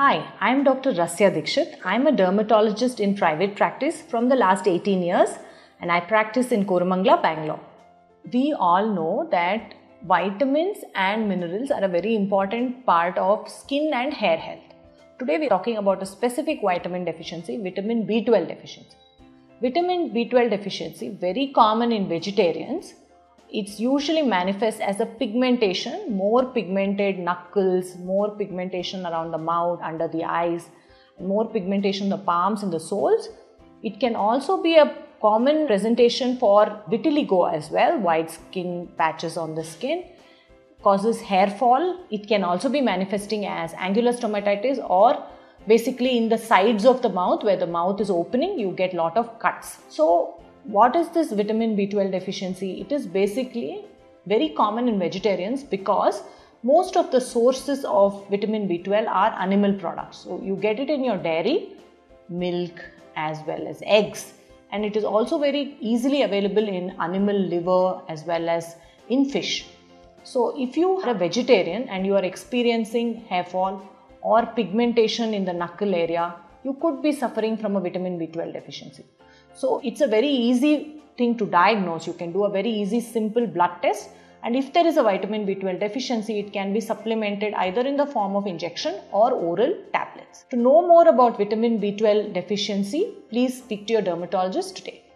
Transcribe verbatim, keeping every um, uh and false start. Hi, I'm Doctor Rasya Dixit. I'm a dermatologist in private practice from the last eighteen years and I practice in Koramangala, Bangalore. We all know that vitamins and minerals are a very important part of skin and hair health. Today we are talking about a specific vitamin deficiency, vitamin B twelve deficiency. Vitamin B twelve deficiency, very common in vegetarians. It's usually manifests as a pigmentation, more pigmented knuckles, more pigmentation around the mouth, under the eyes, more pigmentation in the palms and the soles. It can also be a common presentation for vitiligo as well, white skin patches on the skin, causes hair fall. It can also be manifesting as angular stomatitis or basically in the sides of the mouth where the mouth is opening, you get lot of cuts. So, what is this vitamin B twelve deficiency? It is basically very common in vegetarians because most of the sources of vitamin B twelve are animal products. So you get it in your dairy, milk as well as eggs, and it is also very easily available in animal liver as well as in fish. So if you are a vegetarian and you are experiencing hair fall or pigmentation in the knuckle area, you could be suffering from a vitamin B twelve deficiency. So it's a very easy thing to diagnose. You can do a very easy simple blood test, and if there is a vitamin B twelve deficiency, it can be supplemented either in the form of injection or oral tablets. To know more about vitamin B twelve deficiency, please speak to your dermatologist today.